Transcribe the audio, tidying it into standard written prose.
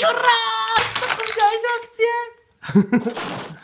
Jura! To powiedziałeś akcję?